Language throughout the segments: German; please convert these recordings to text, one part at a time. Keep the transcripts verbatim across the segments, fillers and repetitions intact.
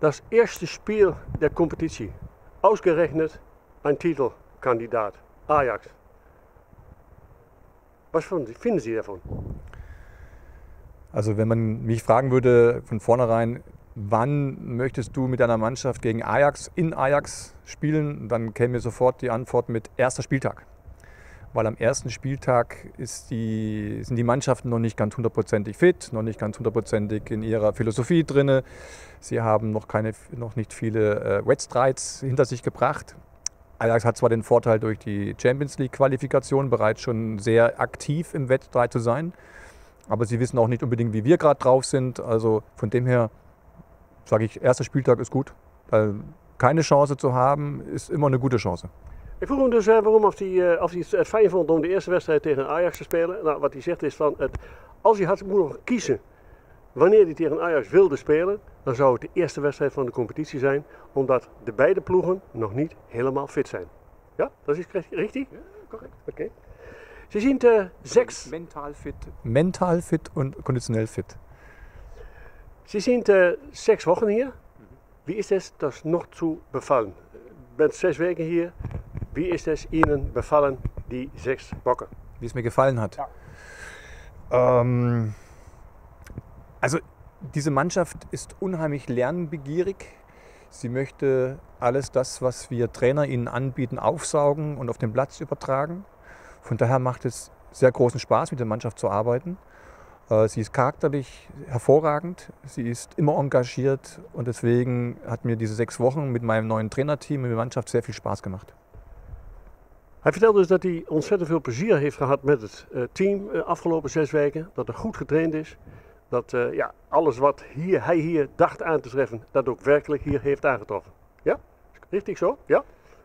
das erste Spiel der Competition. Ausgerechnet ein Titelkandidat, Ajax. Was finden Sie davon? Also wenn man mich fragen würde von vornherein, wann möchtest du mit deiner Mannschaft gegen Ajax, in Ajax spielen, dann käme mir sofort die Antwort mit erster Spieltag. Weil am ersten Spieltag ist die, sind die Mannschaften noch nicht ganz hundertprozentig fit, noch nicht ganz hundertprozentig in ihrer Philosophie drin. Sie haben noch, keine, noch nicht viele äh, Wettstreits hinter sich gebracht. Ajax hat zwar den Vorteil, durch die Champions League-Qualifikation bereits schon sehr aktiv im Wettstreit zu sein, aber sie wissen auch nicht unbedingt, wie wir gerade drauf sind. Also von dem her sage ich, erster Spieltag ist gut, weil keine Chance zu haben, ist immer eine gute Chance. Ik vroeg hem dus eh, waarom of hij, uh, of hij het fijn vond om de eerste wedstrijd tegen Ajax te spelen. Nou, wat hij zegt is van, het, als hij had moeten kiezen wanneer hij tegen Ajax wilde spelen, dan zou het de eerste wedstrijd van de competitie zijn, omdat de beide ploegen nog niet helemaal fit zijn. Ja, dat is richtig? Ja, correct. Oké. Okay. Ze zien uh, sechs... Mental fit. Mental fit en konditioneel fit. Ze zien uh, sechs Wochen hier. Wie is es das nog zu befallen? Bent zes weken hier. Wie ist es Ihnen befallen, die sechs Wochen? Wie es mir gefallen hat. Ja. Ähm, also diese Mannschaft ist unheimlich lernbegierig. Sie möchte alles das, was wir Trainer ihnen anbieten, aufsaugen und auf den Platz übertragen. Von daher macht es sehr großen Spaß, mit der Mannschaft zu arbeiten. Äh, sie ist charakterlich hervorragend, sie ist immer engagiert und deswegen hat mir diese sechs Wochen mit meinem neuen Trainerteam und der Mannschaft sehr viel Spaß gemacht. Hij vertelt dus dat hij ontzettend veel plezier heeft gehad met het uh, team de uh, afgelopen zes weken. Dat er goed getraind is. Dat uh, ja, alles wat hier, hij hier dacht aan te treffen, dat ook werkelijk hier heeft aangetroffen. Ja? Richtig zo? Ja?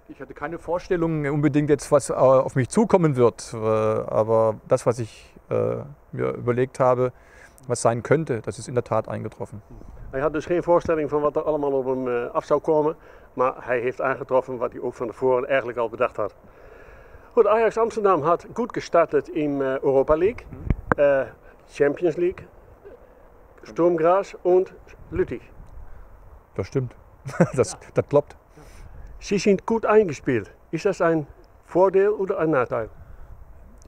Ich hatte keine Vorstellung unbedingt jetzt, was uh, auf mich zukommen wird. Uh, aber das, was ich uh, mir überlegt habe, was sein könnte, das ist in der Tat eingetroffen. Hij had dus geen voorstelling van wat er allemaal op hem uh, af zou komen. Maar hij heeft aangetroffen wat hij ook van tevoren eigenlijk al bedacht had. Goed, Ajax Amsterdam hat gut gestartet im Europa League, äh, Champions League, Sturmgras und Lüttich. Das stimmt, das, ja. Das klappt. Sie sind gut eingespielt. Ist das ein Vorteil oder ein Nachteil?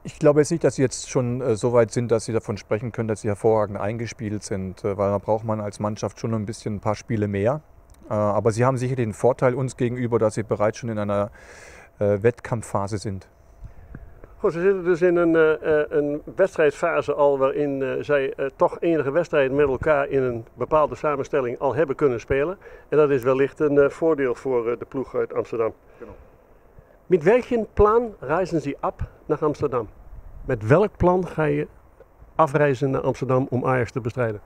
Ich glaube jetzt nicht, dass Sie jetzt schon äh, so weit sind, dass Sie davon sprechen können, dass Sie hervorragend eingespielt sind, äh, weil da braucht man als Mannschaft schon ein bisschen ein paar Spiele mehr. Äh, aber Sie haben sicher den Vorteil uns gegenüber, dass Sie bereits schon in einer äh, Wettkampfphase sind. Goed, ze zitten dus in een, uh, een wedstrijdfase al waarin uh, zij uh, toch enige wedstrijd met elkaar in een bepaalde samenstelling al hebben kunnen spelen. En dat is wellicht een uh, voordeel voor uh, de ploeg uit Amsterdam. Genau. Met welk plan reizen ze af naar Amsterdam? Met welk plan ga je afreizen naar Amsterdam om Ajax te bestrijden?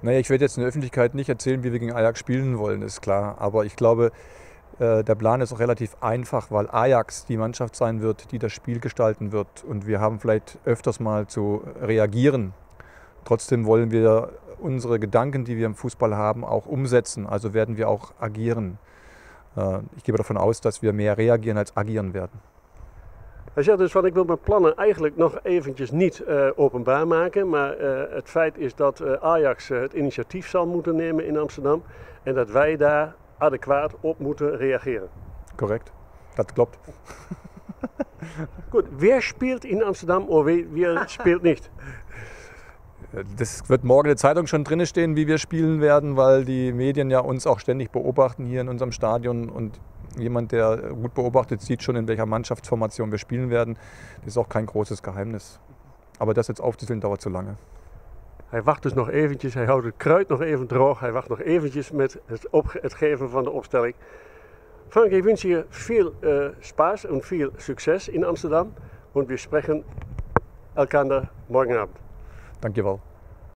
Naja, ich werde jetzt in der Öffentlichkeit nicht erzählen, wie wir gegen Ajax spielen wollen, ist klar. Aber ich glaube, der Plan ist auch relativ einfach, weil Ajax die Mannschaft sein wird, die das Spiel gestalten wird. Und wir haben vielleicht öfters mal zu reagieren. Trotzdem wollen wir unsere Gedanken, die wir im Fußball haben, auch umsetzen. Also werden wir auch agieren. Ich gehe davon aus, dass wir mehr reagieren als agieren werden. Hij zegt dus van ik wil mijn plannen eigenlijk nog eventjes niet uh, openbaar maken, maar uh, het feit is dat uh, Ajax uh, het initiatief zal moeten nemen in Amsterdam en dat wij daar adequaat op moeten reageren. Correct, dat klopt. Goed, wer spielt in Amsterdam of wer spielt nicht? Das wird morgen in der Zeitung schon drin stehen, wie wir spielen werden, weil die Medien ja uns auch ständig beobachten hier in unserem Stadion und jemand, der gut beobachtet, sieht schon, in welcher Mannschaftsformation wir spielen werden. Das ist auch kein großes Geheimnis. Aber das jetzt aufzuzählen dauert zu lange. Hij wacht dus nog eventjes, hij houdt het kruid nog even droog. Hij wacht nog eventjes met het, het geven van de opstelling. Frank, ik wens je veel uh, spaas en veel succes in Amsterdam. En we spreken elkander morgenavond. Dankjewel.